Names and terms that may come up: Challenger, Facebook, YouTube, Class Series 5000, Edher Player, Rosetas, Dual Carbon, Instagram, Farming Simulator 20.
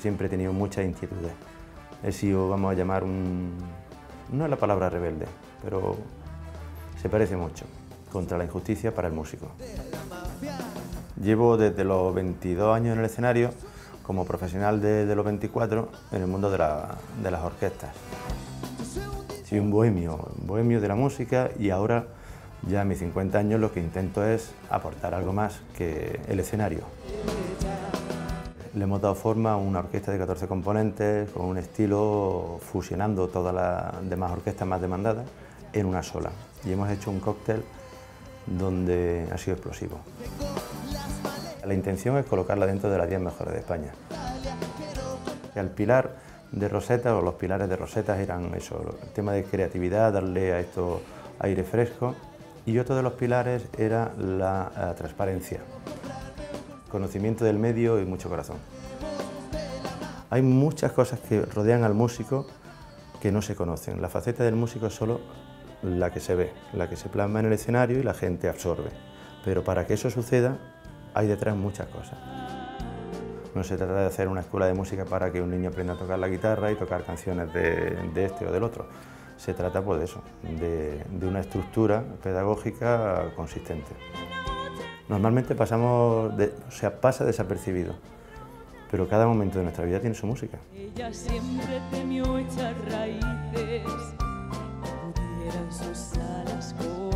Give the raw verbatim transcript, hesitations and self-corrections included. siempre he tenido muchas inquietudes. He sido, vamos a llamar, un... no es la palabra rebelde, pero se parece mucho, contra la injusticia para el músico. Llevo desde los veintidós años en el escenario, como profesional de, de los veinticuatro, en el mundo de, la, de las orquestas. Soy un bohemio, un bohemio de la música, y ahora, ya a mis cincuenta años, lo que intento es aportar algo más que el escenario. Le hemos dado forma a una orquesta de catorce componentes, con un estilo fusionando todas las demás orquestas más demandadas en una sola. Y hemos hecho un cóctel donde ha sido explosivo. La intención es colocarla dentro de las diez mejores de España. El pilar de Rosetas, o los pilares de Rosetas, eran eso, el tema de creatividad, darle a esto aire fresco. Y otro de los pilares era la, la transparencia. Conocimiento del medio y mucho corazón. Hay muchas cosas que rodean al músico que no se conocen. La faceta del músico es solo la que se ve, la que se plasma en el escenario y la gente absorbe. Pero para que eso suceda hay detrás muchas cosas. No se trata de hacer una escuela de música para que un niño aprenda a tocar la guitarra y tocar canciones de, de este o del otro. Se trata, pues, de eso, de, de una estructura pedagógica consistente. Normalmente pasamos de, o sea, pasa desapercibido, pero cada momento de nuestra vida tiene su música. Ella siempre temió echar raíces, pudieran sus alas.